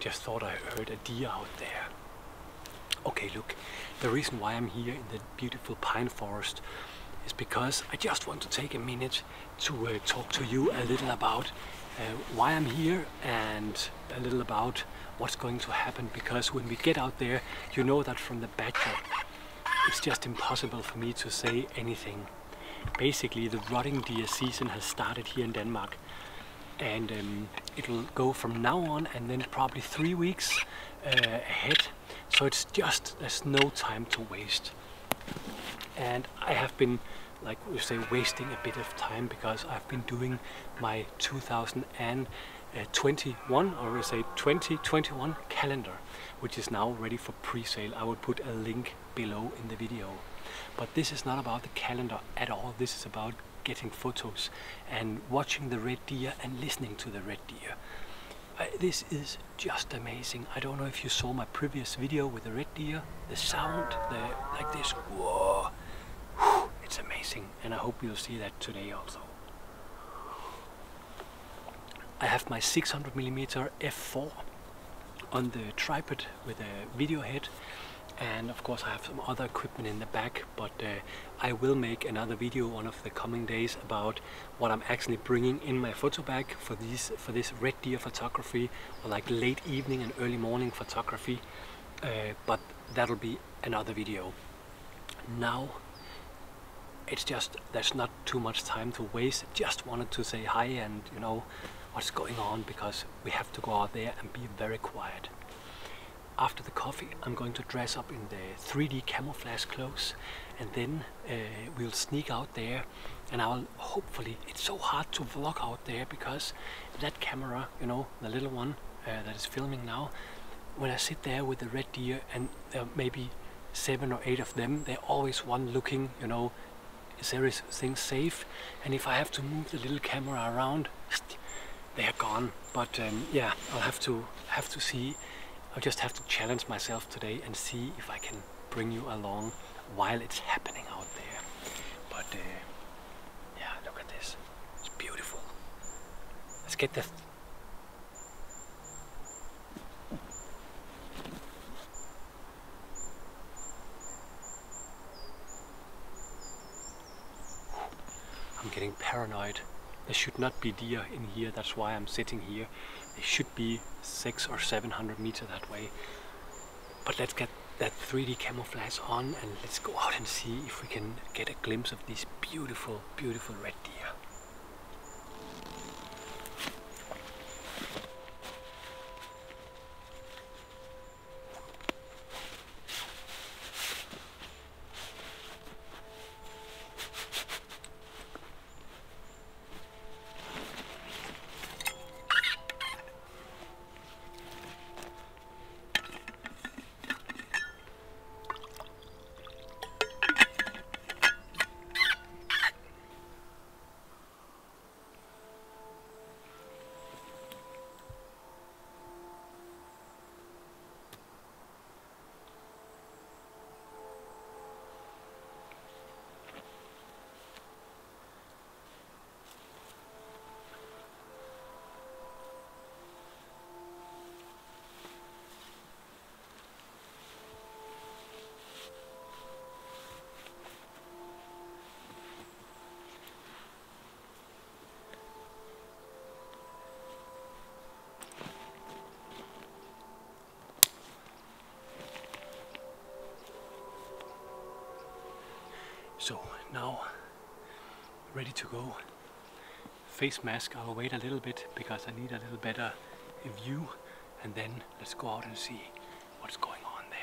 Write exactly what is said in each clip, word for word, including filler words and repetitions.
Just thought I heard a deer out there. Okay, look, the reason why I'm here in the beautiful pine forest is because I just want to take a minute to uh, talk to you a little about uh, why I'm here and a little about what's going to happen, because when we get out there, you know that from the badger, it's just impossible for me to say anything. Basically, the rutting deer season has started here in Denmark, and um, it'll go from now on and then probably three weeks uh, ahead. So it's just, there's no time to waste. And I have been, like we say, wasting a bit of time because I've been doing my two thousand twenty-one, or we say twenty twenty-one calendar, which is now ready for pre-sale. I will put a link below in the video. But this is not about the calendar at all. This is about getting photos and watching the red deer and listening to the red deer. Uh, this is just amazing. I don't know if you saw my previous video with the red deer, the sound, the, like this, whoa, whew, it's amazing, and I hope you'll see that today also. I have my six hundred millimeter f four on the tripod with a video head, and of course I have some other equipment in the back, but uh, I will make another video one of the coming days about what I'm actually bringing in my photo bag for these for this red deer photography, or like late evening and early morning photography, uh, but that'll be another video. Now it's just, there's not too much time to waste. Just wanted to say hi and you know what's going on, because we have to go out there and be very quiet. After the coffee, I'm going to dress up in the three D camouflage clothes, and then uh, we'll sneak out there, and I'll hopefully, it's so hard to vlog out there because that camera, you know, the little one uh, that is filming now, when I sit there with the red deer and there are maybe seven or eight of them, they're always one looking, you know, is everything safe? And if I have to move the little camera around, they're gone. But um, yeah, I'll have to have to see. I just have to challenge myself today and see if I can bring you along while it's happening out there. But uh, yeah, look at this. It's beautiful. Let's get the... Th I'm getting paranoid. There should not be deer in here, that's why I'm sitting here. It should be six or seven hundred meter that way. But let's get that three D camouflage on and let's go out and see if we can get a glimpse of these beautiful, beautiful red deer. So now, ready to go. Face mask, I'll wait a little bit because I need a little better view, and then let's go out and see what's going on there.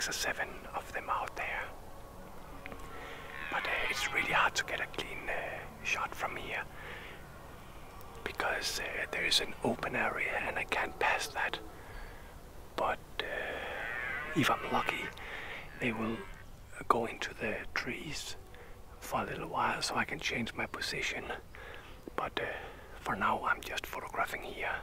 six or seven of them out there. But uh, it's really hard to get a clean uh, shot from here, because uh, there is an open area and I can't pass that. But uh, if I'm lucky, they will go into the trees for a little while so I can change my position. But uh, for now I'm just photographing here.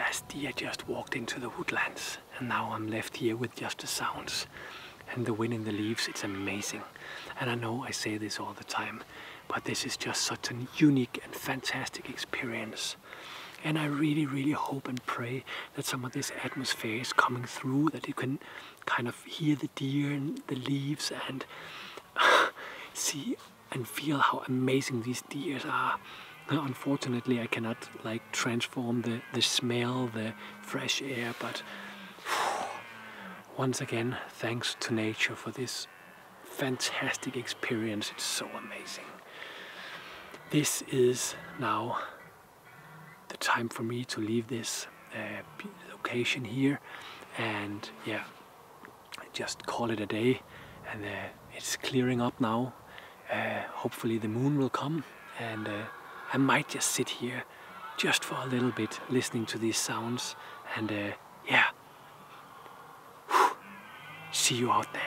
last deer just walked into the woodlands, and now I'm left here with just the sounds and the wind in the leaves. It's amazing. And I know I say this all the time, but this is just such a unique and fantastic experience. And I really, really hope and pray that some of this atmosphere is coming through, that you can kind of hear the deer and the leaves and see and feel how amazing these deers are. Now, unfortunately, I cannot like transform the, the smell, the fresh air, but whew, once again, thanks to nature for this fantastic experience. It's so amazing. This is now the time for me to leave this uh, location here, and yeah, just call it a day. And uh, it's clearing up now. Uh, hopefully the moon will come, and uh, I might just sit here just for a little bit listening to these sounds, and uh, yeah, whew, see you out there.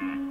Mm-hmm.